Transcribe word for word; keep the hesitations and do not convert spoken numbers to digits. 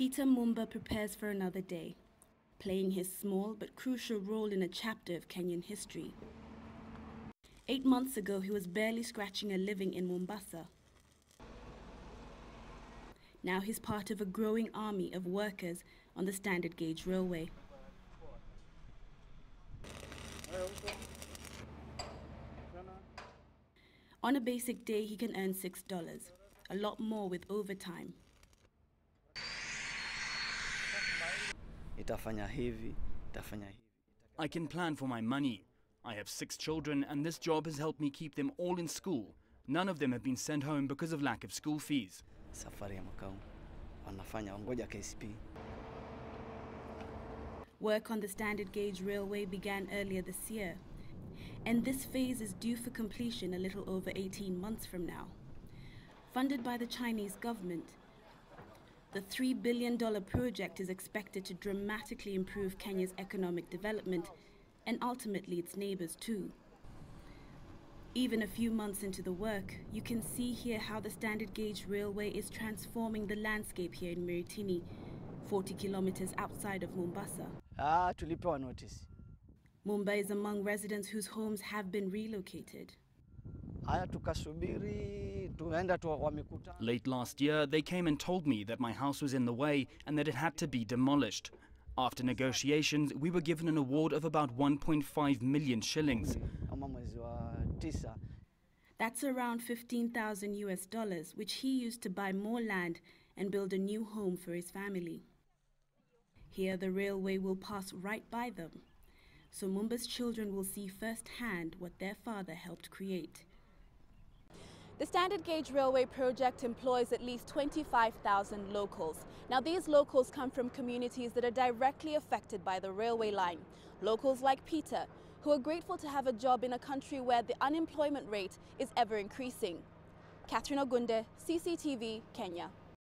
Peter Mumba prepares for another day, playing his small but crucial role in a chapter of Kenyan history. Eight months ago, he was barely scratching a living in Mombasa. Now he's part of a growing army of workers on the Standard Gauge Railway. On a basic day, he can earn six dollars, a lot more with overtime. I can plan for my money. I have six children and this job has helped me keep them all in school. None of them have been sent home because of lack of school fees. Work on the Standard Gauge Railway began earlier this year, and this phase is due for completion a little over eighteen months from now. Funded by the Chinese government, the three billion dollar project is expected to dramatically improve Kenya's economic development and ultimately its neighbors too. Even a few months into the work, you can see here how the Standard Gauge Railway is transforming the landscape here in Meritini, forty kilometers outside of Mombasa. Ah, tulipewa notice. Mumba is among residents whose homes have been relocated. Late last year, they came and told me that my house was in the way and that it had to be demolished. After negotiations, we were given an award of about one point five million shillings. That's around fifteen thousand U S dollars, which he used to buy more land and build a new home for his family. Here, the railway will pass right by them. So Mumba's children will see firsthand what their father helped create. The Standard Gauge Railway project employs at least twenty-five thousand locals. Now, these locals come from communities that are directly affected by the railway line. Locals like Peter, who are grateful to have a job in a country where the unemployment rate is ever increasing. Catherine Ogunde, C C T V, Kenya.